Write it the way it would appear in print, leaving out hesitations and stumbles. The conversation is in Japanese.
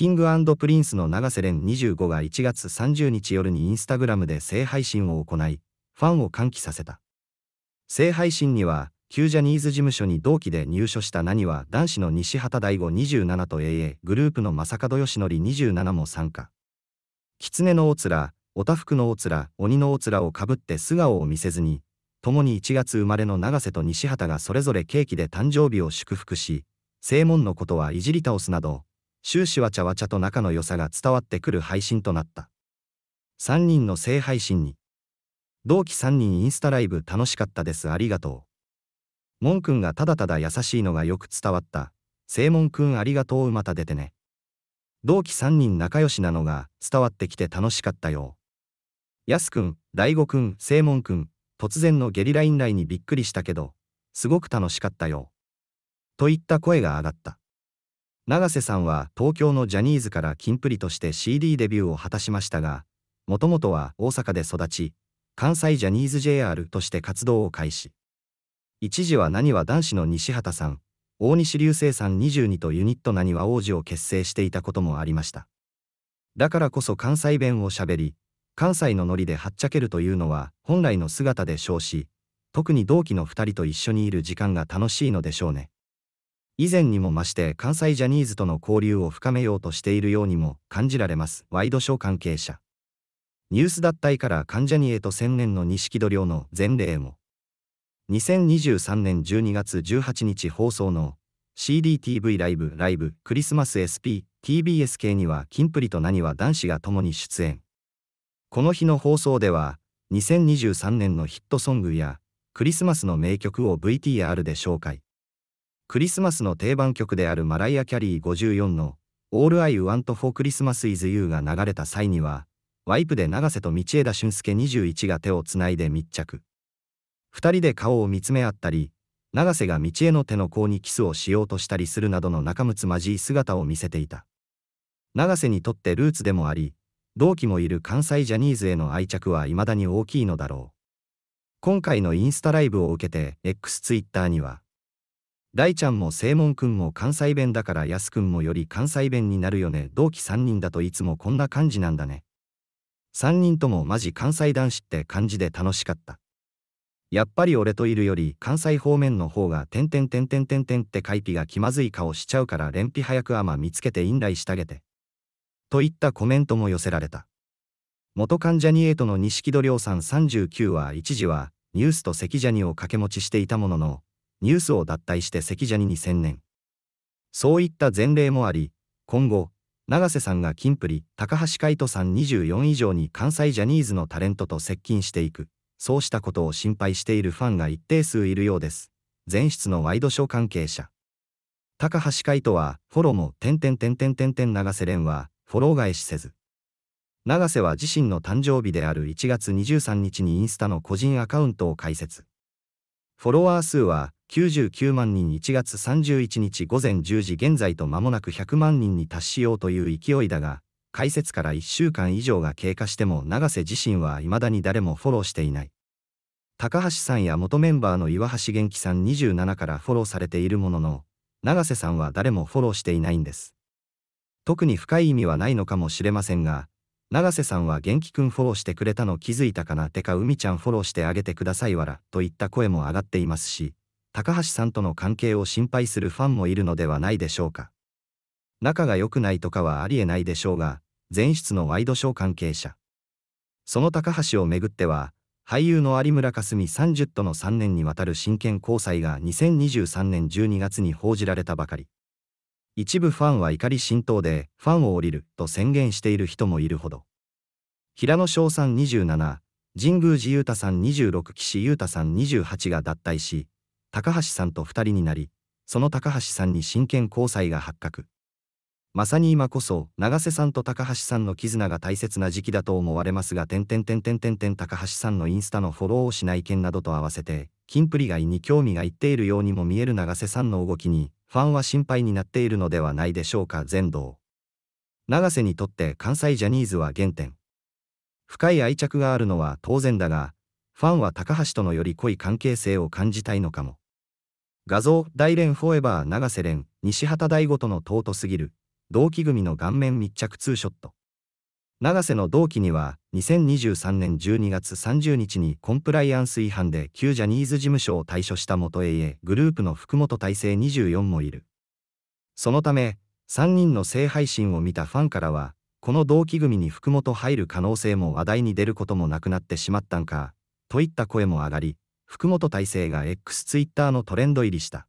キング&プリンスの永瀬廉25が1月30日夜にインスタグラムで性配信を行い、ファンを歓喜させた。性配信には、旧ジャニーズ事務所に同期で入所したなにわ男子の西畑大吾27と AA グループの正門義則27も参加。狐のおつら、おたふくのおつら、鬼のおつらをかぶって素顔を見せずに、共に1月生まれの永瀬と西畑がそれぞれケーキで誕生日を祝福し、正門のことはいじり倒すなど、終始わちゃわちゃと仲の良さが伝わってくる配信となった。3人の性配信に。同期3人インスタライブ楽しかったですありがとう。もんくんがただただ優しいのがよく伝わった。正門くんありがとうまた出てね。同期3人仲良しなのが伝わってきて楽しかったよ。やすくん、大吾くん、正門くん、突然のゲリラインラインにびっくりしたけど、すごく楽しかったよ。といった声が上がった。永瀬さんは東京のジャニーズからキンプリとして CD デビューを果たしましたが、もともとは大阪で育ち、関西ジャニーズ JR として活動を開始。一時はなにわ男子の西畑さん、大西流星さん22とユニットなにわ王子を結成していたこともありました。だからこそ関西弁をしゃべり、関西のノリではっちゃけるというのは本来の姿でしょうし、特に同期の2人と一緒にいる時間が楽しいのでしょうね。以前にも増して関西ジャニーズとの交流を深めようとしているようにも感じられます。ワイドショー関係者。ニュース脱退から関ジャニへと専念の錦戸亮の前例も。2023年12月18日放送の CDTV ライブクリスマス SPTBS 系にはキンプリとなにわ男子が共に出演。この日の放送では2023年のヒットソングやクリスマスの名曲を VTR で紹介。クリスマスの定番曲であるマライア・キャリー54の All I Want for Christmas is You が流れた際にはワイプで永瀬と道枝駿佑21が手をつないで密着。二人で顔を見つめ合ったり、永瀬が道枝の手の甲にキスをしようとしたりするなどの仲睦まじい姿を見せていた。永瀬にとってルーツでもあり、同期もいる関西ジャニーズへの愛着はいまだに大きいのだろう。今回のインスタライブを受けて X ツイッターには、大ちゃんも正門くんも関西弁だから安くんもより関西弁になるよね。同期三人だといつもこんな感じなんだね。三人ともマジ関西男子って感じで楽しかった。やっぱり俺といるより関西方面の方が…ってかいぴが気まずい顔しちゃうから連比早くアマ見つけて引来したげて。といったコメントも寄せられた。元関ジャニエイトの錦戸亮さん39は一時はニュースと関ジャニを掛け持ちしていたものの、ニュースを脱退して関ジャニに専念。そういった前例もあり、今後、永瀬さんがキンプリ、高橋海人さん24以上に関西ジャニーズのタレントと接近していく。そうしたことを心配しているファンが一定数いるようです。前室のワイドショー関係者。高橋海人は、フォローも…永瀬廉は、フォロー返しせず。永瀬は自身の誕生日である1月23日にインスタの個人アカウントを開設。フォロワー数は、99万人1月31日午前10時現在と間もなく100万人に達しようという勢いだが、開設から1週間以上が経過しても永瀬自身は未だに誰もフォローしていない。高橋さんや元メンバーの岩橋元気さん27からフォローされているものの、永瀬さんは誰もフォローしていないんです。特に深い意味はないのかもしれませんが、永瀬さんは元気くんフォローしてくれたの気づいたかなてか海ちゃんフォローしてあげてくださいわらといった声も上がっていますし、高橋さんとの関係を心配するファンもいるのではないでしょうか。仲が良くないとかはありえないでしょうが、前室のワイドショー関係者。その高橋をめぐっては、俳優の有村架純30との3年にわたる真剣交際が2023年12月に報じられたばかり。一部ファンは怒り心頭で、ファンを降りると宣言している人もいるほど。平野翔さん27、神宮寺勇太さん26、岸優太さん28が脱退し、高橋さんと2人になり、その高橋さんに真剣交際が発覚。まさに今こそ、永瀬さんと高橋さんの絆が大切な時期だと思われますが、高橋さんのインスタのフォローをしない件などと合わせて、キンプリ外に興味がいっているようにも見える永瀬さんの動きに、ファンは心配になっているのではないでしょうか。全道。永瀬にとって関西ジャニーズは原点。深い愛着があるのは当然だが、ファンは高橋とのより濃い関係性を感じたいのかも。画像、大連フォーエバー永瀬廉、西畑大吾との尊すぎる。同期組の顔面密着ツーショット。永瀬の同期には2023年12月30日にコンプライアンス違反で旧ジャニーズ事務所を退所した元 AA グループの福本大成24もいる。そのため3人の性配信を見たファンからは、この同期組に福本入る可能性も話題に出ることもなくなってしまったんかといった声も上がり、福本大成が X ツイッターのトレンド入りした。